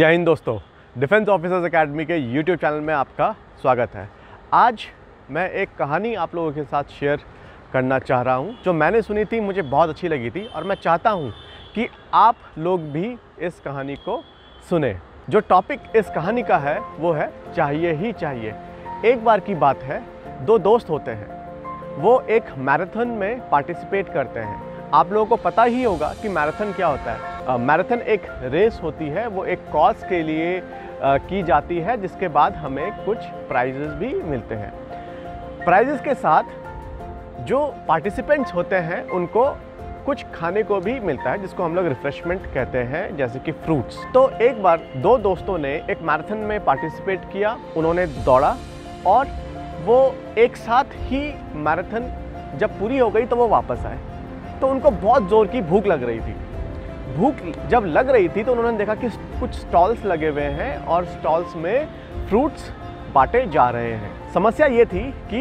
जय हिंद दोस्तों, डिफेंस ऑफिसर्स एकेडमी के यूट्यूब चैनल में आपका स्वागत है। आज मैं एक कहानी आप लोगों के साथ शेयर करना चाह रहा हूं, जो मैंने सुनी थी, मुझे बहुत अच्छी लगी थी और मैं चाहता हूं कि आप लोग भी इस कहानी को सुने। जो टॉपिक इस कहानी का है वो है चाहिए ही चाहिए। एक बार की बात है, दो दोस्त होते हैं, वो एक मैराथन में पार्टिसिपेट करते हैं। आप लोगों को पता ही होगा कि मैराथन क्या होता है। मैराथन एक रेस होती है, वो एक कॉज के लिए की जाती है, जिसके बाद हमें कुछ प्राइजेस भी मिलते हैं। प्राइजेस के साथ जो पार्टिसिपेंट्स होते हैं उनको कुछ खाने को भी मिलता है, जिसको हम लोग रिफ्रेशमेंट कहते हैं, जैसे कि फ्रूट्स। तो एक बार दो दोस्तों ने एक मैराथन में पार्टिसिपेट किया, उन्होंने दौड़ा और वो एक साथ ही मैराथन जब पूरी हो गई तो वो वापस आए। तो उनको बहुत ज़ोर की भूख लग रही थी। भूख जब लग रही थी तो उन्होंने देखा कि कुछ स्टॉल्स लगे हुए हैं और स्टॉल्स में फ्रूट्स बांटे जा रहे हैं। समस्या ये थी कि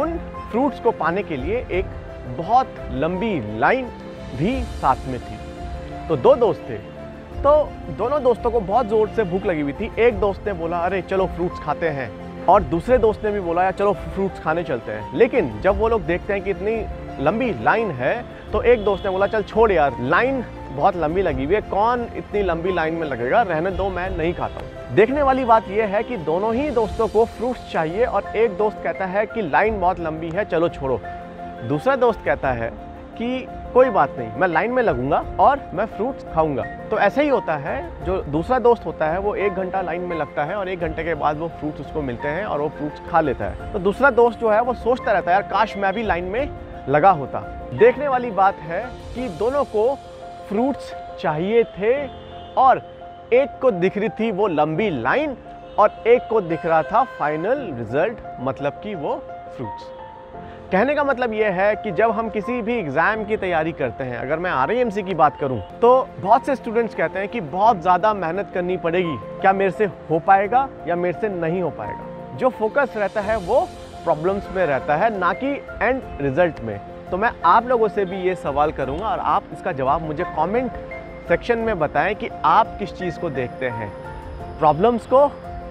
उन फ्रूट्स को पाने के लिए एक बहुत लंबी लाइन भी साथ में थी। तो दो दोस्त थे, तो दोनों दोस्तों को बहुत ज़ोर से भूख लगी हुई थी। एक दोस्त ने बोला, अरे चलो फ्रूट्स खाते हैं, और दूसरे दोस्त ने भी बोला, यार चलो फ्रूट्स खाने चलते हैं। लेकिन जब वो लोग देखते हैं कि इतनी लंबी लाइन है, तो एक दोस्त ने बोला, चल छोड़ यार, लाइन बहुत लंबी लगी हुई है, कौन इतनी लंबी लाइन में लगेगा, रहने दो, मैं नहीं खाता हूँ। देखने वाली बात यह है कि दोनों ही दोस्तों को फ्रूट्स चाहिए और एक दोस्त कहता है कि लाइन बहुत लंबी है, चलो छोड़ो। दूसरा दोस्त कहता है कि कोई बात नहीं, मैं लाइन में लगूंगा और मैं फ्रूट्स खाऊंगा। तो ऐसे ही होता है, जो दूसरा दोस्त होता है वो 1 घंटा लाइन में लगता है और 1 घंटे के बाद वो फ्रूट्स उसको मिलते हैं और वो फ्रूट्स खा लेता है। तो दूसरा दोस्त जो है वो सोचता रहता है, यार काश मैं भी लाइन में लगा होता। देखने वाली बात है कि दोनों को फ्रूट्स चाहिए थे और एक को दिख रही थी वो लंबी लाइन और एक को दिख रहा था फाइनल रिजल्ट, मतलब कि वो फ्रूट्स। कहने का मतलब यह है कि जब हम किसी भी एग्ज़ाम की तैयारी करते हैं, अगर मैं RIMC की बात करूं, तो बहुत से स्टूडेंट्स कहते हैं कि बहुत ज़्यादा मेहनत करनी पड़ेगी, क्या मेरे से हो पाएगा या मेरे से नहीं हो पाएगा। जो फोकस रहता है वो प्रॉब्लम्स में रहता है, ना कि एंड रिजल्ट में। तो मैं आप लोगों से भी ये सवाल करूंगा और आप इसका जवाब मुझे कमेंट सेक्शन में बताएं कि आप किस चीज़ को देखते हैं, प्रॉब्लम्स को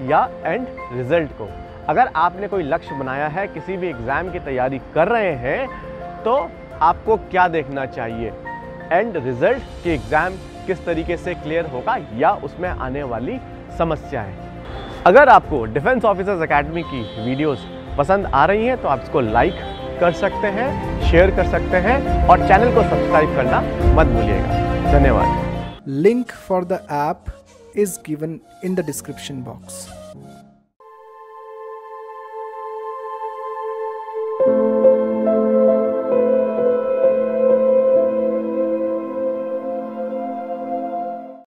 या एंड रिजल्ट को। अगर आपने कोई लक्ष्य बनाया है, किसी भी एग्ज़ाम की तैयारी कर रहे हैं, तो आपको क्या देखना चाहिए, एंड रिजल्ट, कि एग्ज़ाम किस तरीके से क्लियर होगा या उसमें आने वाली समस्याएँ। अगर आपको डिफेंस ऑफिसर्स एकेडमी की वीडियोज़ पसंद आ रही हैं तो आप इसको लाइक कर सकते हैं, शेयर कर सकते हैं और चैनल को सब्सक्राइब करना मत भूलिएगा। धन्यवाद। Link for the app is given in the description box.